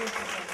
Gracias.